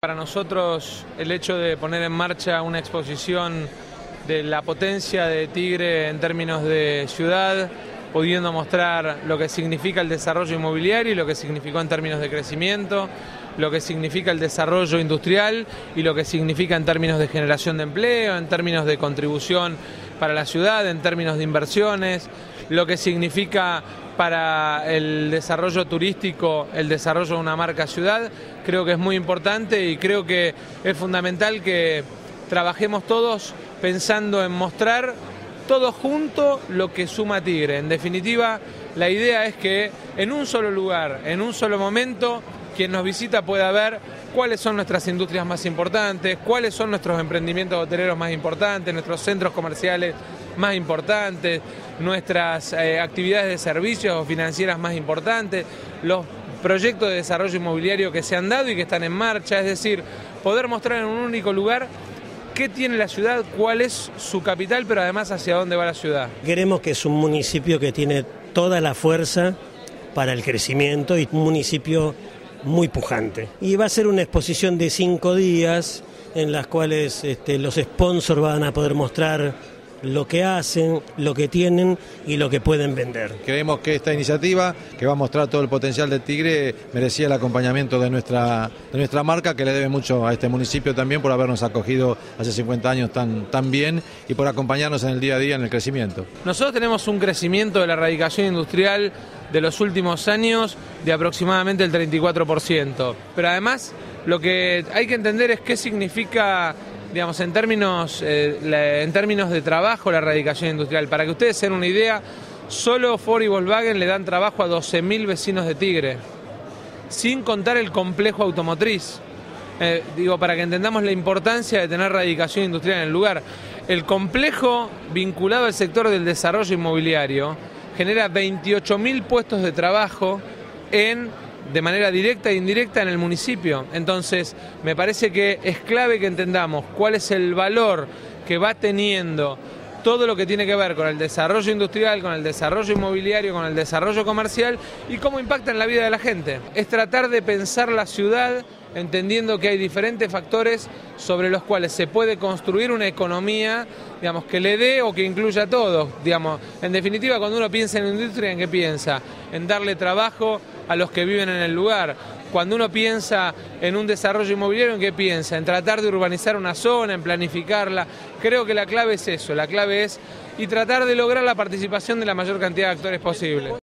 Para nosotros el hecho de poner en marcha una exposición de la potencia de Tigre en términos de ciudad, pudiendo mostrar lo que significa el desarrollo inmobiliario y lo que significó en términos de crecimiento, lo que significa el desarrollo industrial y lo que significa en términos de generación de empleo, en términos de contribución para la ciudad, en términos de inversiones, lo que significa para el desarrollo turístico, el desarrollo de una marca ciudad, creo que es muy importante y creo que es fundamental que trabajemos todos pensando en mostrar todos juntos lo que suma Tigre. En definitiva, la idea es que en un solo lugar, en un solo momento, quien nos visita pueda ver cuáles son nuestras industrias más importantes, cuáles son nuestros emprendimientos hoteleros más importantes, nuestros centros comerciales más importantes, nuestras actividades de servicios o financieras más importantes, los proyectos de desarrollo inmobiliario que se han dado y que están en marcha, es decir, poder mostrar en un único lugar qué tiene la ciudad, cuál es su capital, pero además hacia dónde va la ciudad. Queremos que es un municipio que tiene toda la fuerza para el crecimiento y un municipio muy pujante. Y va a ser una exposición de 5 días en las cuales los sponsors van a poder mostrar lo que hacen, lo que tienen y lo que pueden vender. Creemos que esta iniciativa, que va a mostrar todo el potencial de Tigre, merecía el acompañamiento de nuestra marca, que le debe mucho a este municipio también por habernos acogido hace 50 años tan bien y por acompañarnos en el día a día en el crecimiento. Nosotros tenemos un crecimiento de la erradicación industrial de los últimos años de aproximadamente el 34%. Pero además lo que hay que entender es qué significa, digamos, en términos de trabajo, la erradicación industrial. Para que ustedes se den una idea, solo Ford y Volkswagen le dan trabajo a 12.000 vecinos de Tigre, sin contar el complejo automotriz. Para que entendamos la importancia de tener erradicación industrial en el lugar. El complejo vinculado al sector del desarrollo inmobiliario genera 28.000 puestos de trabajo de manera directa e indirecta en el municipio. Entonces, me parece que es clave que entendamos cuál es el valor que va teniendo todo lo que tiene que ver con el desarrollo industrial, con el desarrollo inmobiliario, con el desarrollo comercial y cómo impacta en la vida de la gente. Es tratar de pensar la ciudad entendiendo que hay diferentes factores sobre los cuales se puede construir una economía, digamos, que le dé o que incluya a todos. Digamos, en definitiva, cuando uno piensa en la industria, ¿en qué piensa? En darle trabajo a los que viven en el lugar. Cuando uno piensa en un desarrollo inmobiliario, ¿en qué piensa? En tratar de urbanizar una zona, en planificarla. Creo que la clave es eso, la clave es tratar de lograr la participación de la mayor cantidad de actores posible.